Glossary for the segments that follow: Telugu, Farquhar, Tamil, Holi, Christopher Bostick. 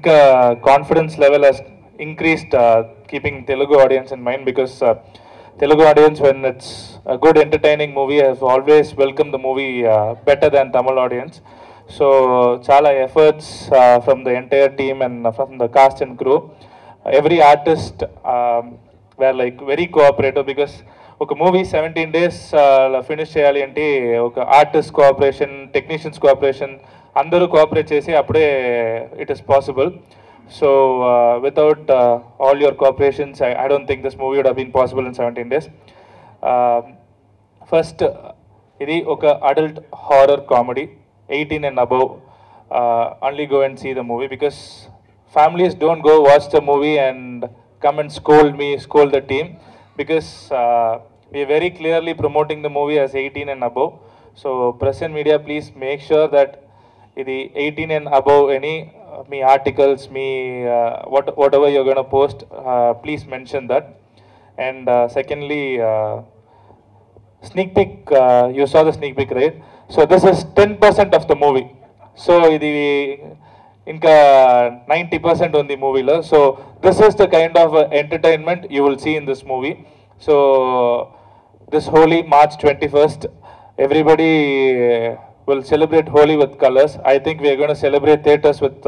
confidence level has increased, keeping Telugu audience in mind, because Telugu audience, when it's a good entertaining movie, has always welcomed the movie better than Tamil audience. So chala efforts from the entire team and from the cast and crew. Every artist were like very cooperative, because okay, movie 17 days finish cheyali ante okay, artist cooperation, technicians cooperation, andaru cooperate chesi appude it is possible. So without all your cooperations, I don't think this movie would have been possible in 17 days. First, idi oka adult horror comedy, 18 and above, only go and see the movie, because families don't go watch the movie and come and scold me, scold the team, because we are very clearly promoting the movie as 18 and above. So press and media, please make sure that idi 18 and above any me articles, me whatever you're going to post, please mention that. And secondly, sneak peek, you saw the sneak peek, right? So this is 10% of the movie. So idi inka 90% on the movie la. So this is the kind of entertainment you will see in this movie. So this Holi, March 21st, everybody will celebrate Holi with colors. I think we are going to celebrate theatres with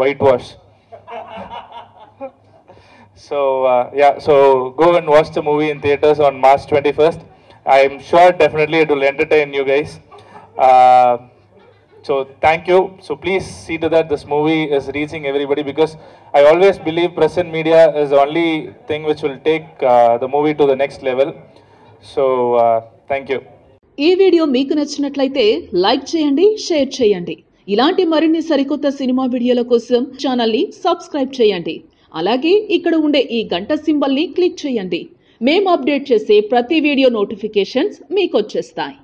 whitewash. So yeah, so go and watch the movie in theatres on March 21st. I am sure definitely it will entertain you guys. So thank you. So please see to that this movie is reaching everybody, because I always believe press and media is the only thing which will take the movie to the next level. So thank you. ఈ video మీకు నచ్చినట్లయితే like చేయండి, share చేయండి. ఇలాంటి మరిన్ని సరికొత్త cinema వీడియోల కోసం ఛానల్ని సబ్స్క్రైబ్ చేయండి. అలాగే ఇక్కడ ఉండే ఈ గంట సింబల్ని క్లిక్ చేయండి. మేము అప్డేట్ చేసే ప్రతి వీడియో నోటిఫికేషన్స్ మీకు వచ్చేస్తాయి.